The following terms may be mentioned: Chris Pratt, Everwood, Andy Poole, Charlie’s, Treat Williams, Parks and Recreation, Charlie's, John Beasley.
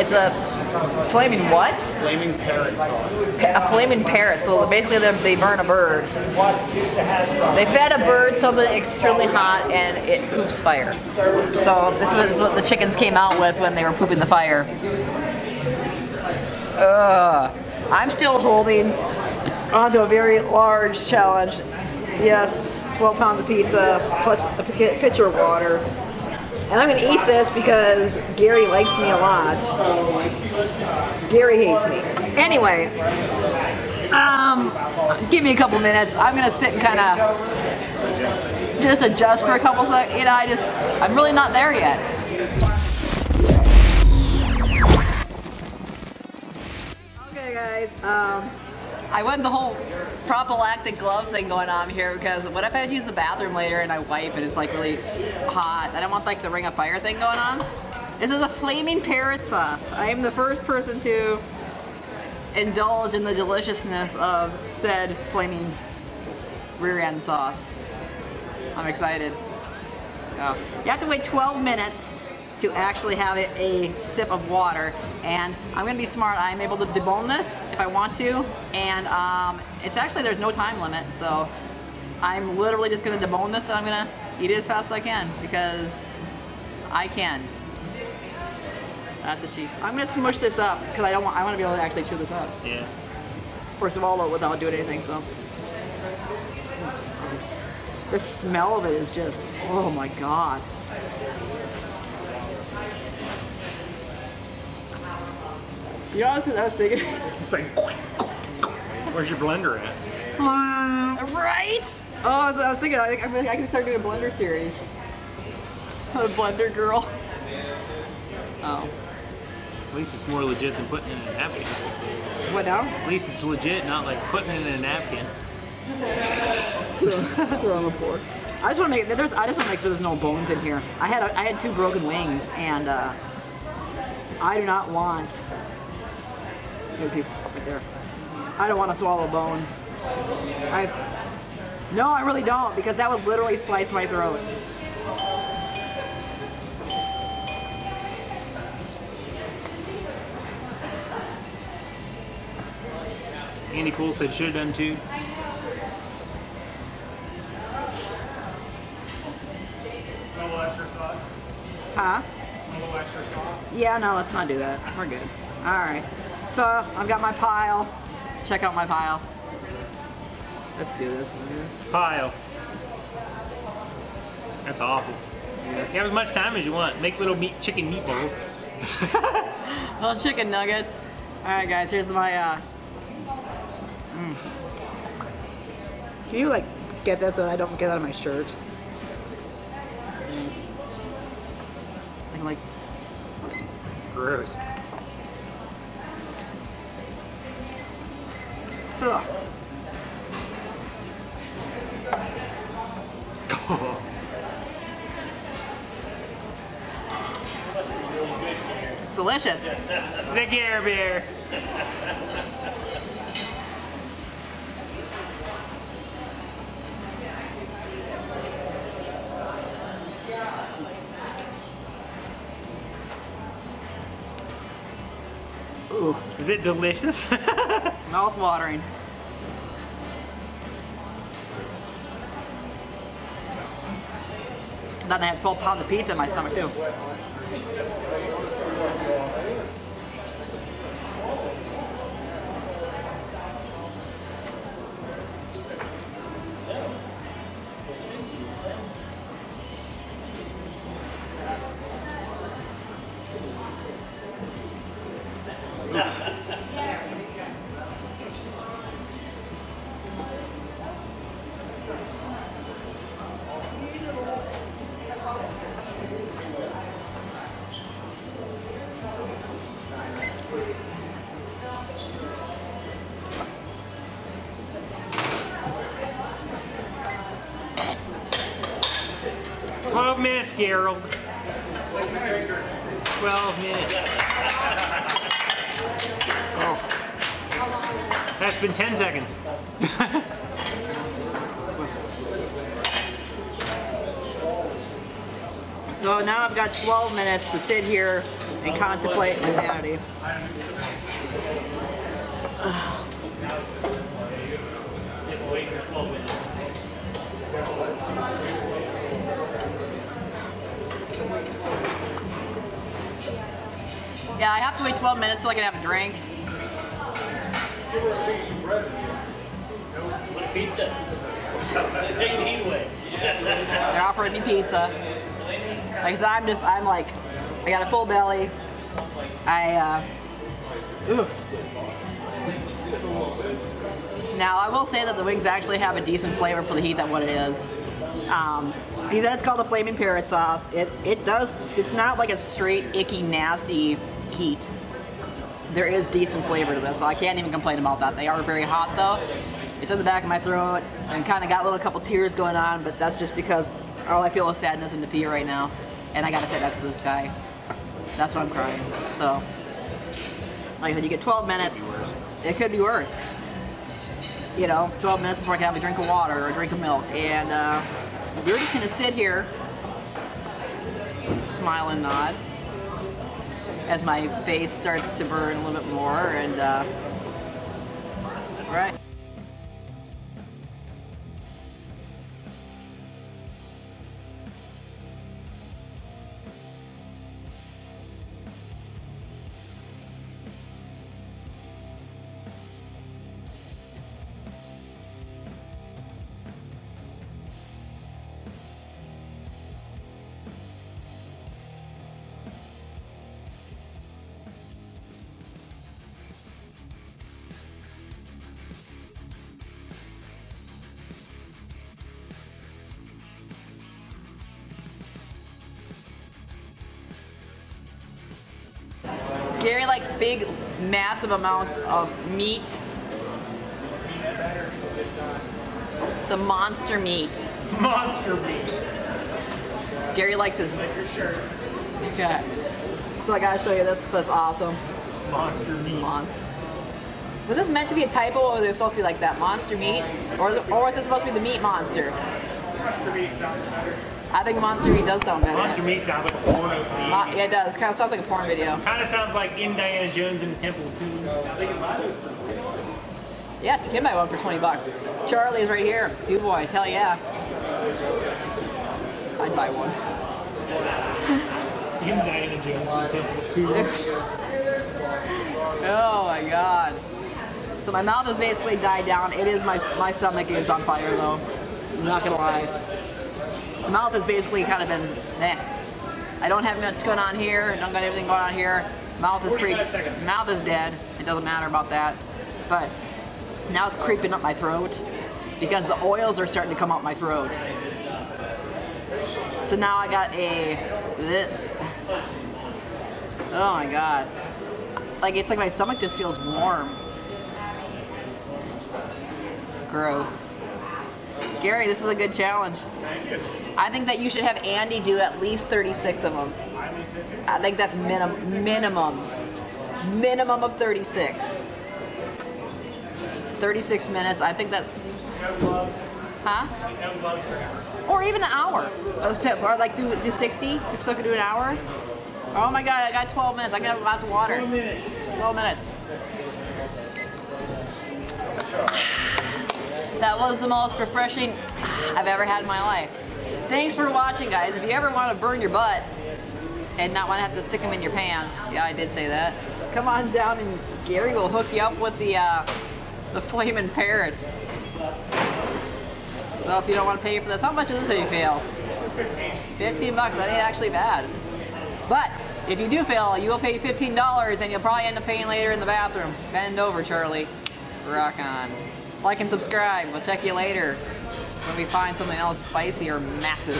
It's a flaming what? Flaming parrot sauce. A flaming parrot. So basically, they burn a bird. They fed a bird something extremely hot, and it poops fire. So this was what the chickens came out with when they were pooping the fire. I'm still holding onto a very large challenge. Yes, 12 pounds of pizza, plus a pitcher of water. And I'm going to eat this because Gary likes me a lot. Gary hates me. Anyway, give me a couple minutes. I'm going to sit and kind of just adjust for a couple seconds. You know, I'm really not there yet. Okay, guys. I went the whole prophylactic glove thing going on here because what if I had to use the bathroom later and I wipe and it's like really hot? I don't want like the ring of fire thing going on. This is a flaming parrot sauce. I am the first person to indulge in the deliciousness of said flaming rear end sauce. I'm excited. Oh. You have to wait 12 minutes to actually have it a sip of water, and I'm gonna be smart. I'm able to debone this if I want to, and it's actually, there's no time limit, so I'm literally just gonna debone this and I'm gonna eat it as fast as I can because I can. That's a cheese. I'm gonna smush this up because I want to be able to actually chew this up. Yeah. First of all, though, without doing anything, so. The smell of it is just, oh my God. You know, honestly, I was thinking. It's like, where's your blender at? Right? Oh, I was thinking, I can start doing a blender series. A blender girl. Oh. At least it's more legit than putting it in a napkin. What now? At least it's legit, not like putting it in a napkin. That's what I'm looking for. I just want to make sure there's no bones in here. I had two broken wings, and I do not want. Piece right there. I don't want to swallow a bone. No, I really don't, because that would literally slice my throat. Andy Poole said should have done too. A little extra sauce? Huh? A little extra sauce? Yeah, no, let's not do that. We're good. Alright. So I've got my pile. Check out my pile. Let's do this. Pile. That's awful. Yeah. You have as much time as you want. Make little chicken meatballs. Little chicken nuggets. All right, guys. Here's my. Can you like get that so I don't get out of my shirt? Thanks. I can like. Gross. Ugh. It's delicious. The Gear Beer. Ooh. Is it delicious? Mouth watering. Then I have 12 pounds of pizza in my stomach too. Minutes, Gerald. 12 minutes. Oh. That's been 10 seconds. So now I've got 12 minutes to sit here and contemplate insanity. Yeah, I have to wait 12 minutes so I can have a drink. Pizza. Take the heat away. They're offering me pizza. Like, I'm like, I got a full belly. Oof. Now, I will say that the wings actually have a decent flavor for the heat, that's what it is. That's called a flaming parrot sauce. It's not like a straight, icky, nasty heat. There is decent flavor to this, so I can't even complain about that. They are very hot, though. It's in the back of my throat and kind of got a little couple tears going on, but that's just because all I feel is sadness and defeat right now. And I gotta say that's this guy. That's why I'm crying. So, like I said, you get 12 minutes. It could be worse. You know, 12 minutes before I can have a drink of water or a drink of milk. And you're just gonna sit here, smile and nod, as my face starts to burn a little bit more. And, all right. Gary likes big, massive amounts of meat. The monster meat. Monster meat. Gary likes his... Okay. So I gotta show you this, that's awesome. Monster meat. Monster. Was this meant to be a typo, or was it supposed to be like that? Monster meat? Or was it supposed to be the meat monster? Monster meat sounds better. I think monster meat does sound better. Monster meat sounds like a porno theme. Yeah, it does. It kind of sounds like a porn video. Kind of sounds like Indiana Jones in the Temple of Doom. Yes, you can buy one for $20. Charlie's right here. Du Bois. Hell yeah. I'd buy one. Indiana Jones in the Temple of Doom. Oh my god. So my mouth has basically died down. It is my stomach is on fire though. I'm not gonna lie. My mouth has basically kind of been, I don't have much going on here. I don't got everything going on here. Mouth is mouth is dead. It doesn't matter about that. But now it's creeping up my throat because the oils are starting to come up my throat. So now I got a, oh my god. Like it's like my stomach just feels warm. Gross. Gary, this is a good challenge. Thank you. I think that you should have Andy do at least 36 of them. I think that's minimum of 36. 36 minutes. I think that. Huh? Or even an hour. Or like do 60. So I could do an hour. Oh my god! I got 12 minutes. I can have a glass of water. 12 minutes. 12 minutes. That was the most refreshing I've ever had in my life. Thanks for watching, guys. If you ever want to burn your butt and not want to have to stick them in your pants, yeah, I did say that, come on down and Gary will hook you up with the flaming parrot. So if you don't want to pay for this, how much is this if you fail? 15 bucks, that ain't actually bad. But if you do fail, you will pay $15 and you'll probably end up paying later in the bathroom. Bend over, Charlie. Rock on. Like and subscribe. We'll check you later when we find something else spicy or massive.